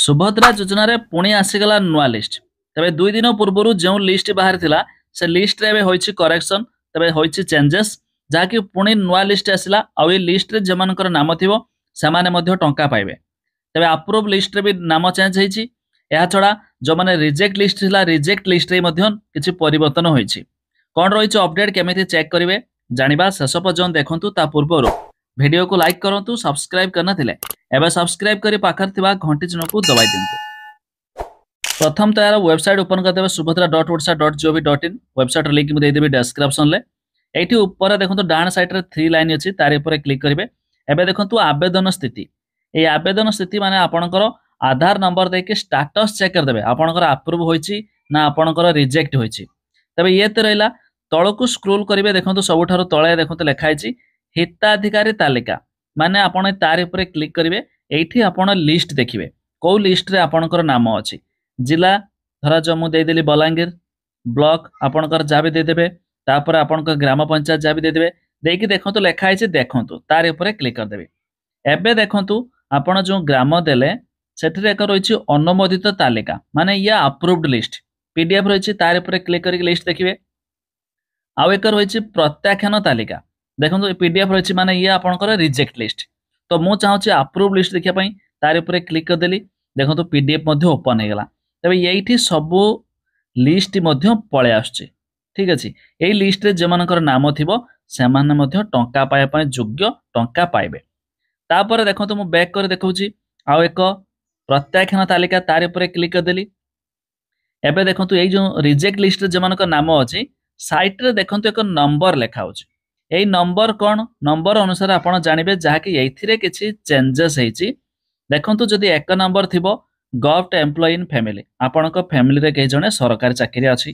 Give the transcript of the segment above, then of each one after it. सुभद्रा योजना रे पुणी आसीगला नुआ लिस्ट। तबे 2 दिन पूर्व जो लिस्ट बाहर थिला से लिस्ट रे होइछि करेक्शन, तबे होइछि चेंजेस, जाकि पुणी नुआ लिस्ट आसिला। आ ए लिस्ट रे जमानकर नाम थिवो सेमाने मध्ये टंका पाइबे। तबे अप्रूव लिस्ट रे भी नाम चेंज होइछि। या छड़ा जो माने रिजेक्ट लिस्ट थिला रिजेक्ट लिस्ट रे मध्ये किछि परिवर्तन होइछि। कोन रहिछि अपडेट केमिति चेक करिवे जानिबा शेष पर्यंत देखंतु। ता पूर्वरो वीडियो को लाइक करंतु, सब्सक्राइब करना थिले एबा सब्सक्राइब करी पाखर थिबा घंटी चिन्ह को दबाई दिंतु। प्रथम तयार वेबसाइट ओपन कर देबे subhadra.odisha.gov.in। वेबसाइट रे लिंक मु दे देबे डिस्क्रिप्शन ले। एठी ऊपर देखंतु डाण साइड रे 3 लाइन अछि, तारे ऊपर क्लिक करिवे। एबे देखंतु आवेदन स्थिति। ए आवेदन स्थिति माने आपनकर आधार नंबर देके स्टेटस चेक कर देबे आपनकर अप्रूव होइछि ना आपनकर रिजेक्ट होइछि। तबे ये त रहला तळकु स्क्रोल करिवे। देखंतु सबठारो तळे देखंतु लेखाइछि हिताधिकारी तालिका, माने आपण तार ऊपर क्लिक करिवे। एठी आपण लिस्ट देखिवे को लिस्ट रे आपनकर नाम अछि। जिला धरा जो मु दे देली बलांगीर, ब्लॉक आपनकर जाबे दे देबे, तापर आपनकर ग्राम पंचायत जाबे दे देबे। देखि देखंतु लेखा अछि, देखंतु तार ऊपर क्लिक कर देबे। एबे देखंतु आपण जो ग्राम देले सेठरे एक रहिछि अनुमोदित तालिका, माने या अप्रूव्ड लिस्ट पीडीएफ रहिछि। तार ऊपर क्लिक करि लिस्ट देखिवे। आ एक रहिछि प्रत्याख्यान तालिका, देखो पीडीएफ रही माने ये आपनकर रिजेक्ट लिस्ट। तो मु चाहूँ अप्रूव लिस्ट देखा, तार ऊपर क्लिक करदेली। देखो तो पीडीएफ ओपन होगा। तबे ये सबू लिस्ट पलै आस, ठीक अच्छे। यही लिस्ट रे जो मानकर नाम थी से टंका पाइबा योग्य टंका पाइबे। तापर देखो तो मुझे बैक कर देखा आउ एक प्रत्याख्यान तालिका, तार ऊपर क्लिक करदेली। एबे देखो यही जो रिजेक्ट लिस्ट रे जो मानकर नाम अच्छी सैट्रे देखो एक नंबर लेखा। यही नंबर कौन नंबर अनुसार आप जानवे जहाँकि ये किसी चेंजेस होती। देखो जदि एक नंबर थी गवर्नमेंट एम्प्लॉय इन फैमिली, आपण फैमिली रे कई जने सरकारी चाकरी अच्छी।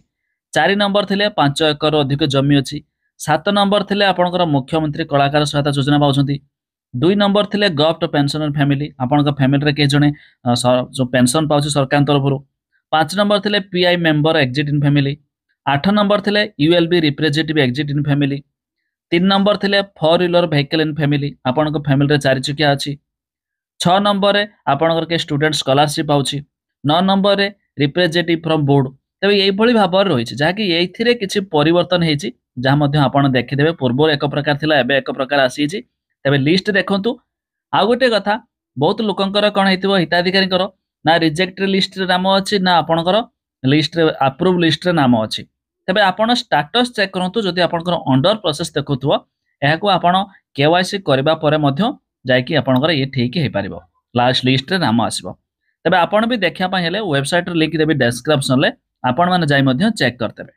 4 नंबर थे 5 एकर अधिक जमी अच्छी। 7 नंबर थे आपंकर मुख्यमंत्री कलाकार सहायता योजना पाँच। 2 नंबर थे गवर्नमेंट पेंशनर फैमिली, आपण फैमिली रे कई जने जो पेंशन पाँच सरकार तरफ। 5 नंबर थे PI member exit in family. 8 number थे ULB representative exit in family. 3 number थे 4 व्हीलर व्हीकल इन फैमिली, आपण फैमिली रे 4 चकिया अच्छी। 6 नंबर रे आपण के स्टूडेंट स्कॉलरशिप आउछि। 9 नंबर रे रिप्रेजेंटेटिव फ्रॉम बोर्ड। तबे एई भली भाबर रहिछि जहाँकि एथिरे किछि परिवर्तन हेछि, जहाँ मध्ये आपण देखि देबे। पूर्व एक प्रकार थिला, एबे एक प्रकार आसी छि। तबे लिस्ट देखंतु। आ गोटे कथा बहुत लोकंकर कोन हेतिबो हिताधिकारीकर ना रिजेक्ट लिस्ट रे नाम अछि ना आपणकर लिस्ट रे अप्रूव लिस्ट रे नाम अछि। तबे आपण स्टेटस चेक करंतु। जदि आपनकर अंडर प्रोसेस देखुथुवा एहाको आपण केवाईसी करबा परे मध्य जायकि आपनकर ये ठीक हे पारिबो, लास्ट लिस्ट रे नाम आसीबो। तबे आपण भी देखिया पय हेले वेबसाइट रे लिंक देबे डिस्क्रिप्शन ले, आपण माने जाय मध्य चेक करतेबे।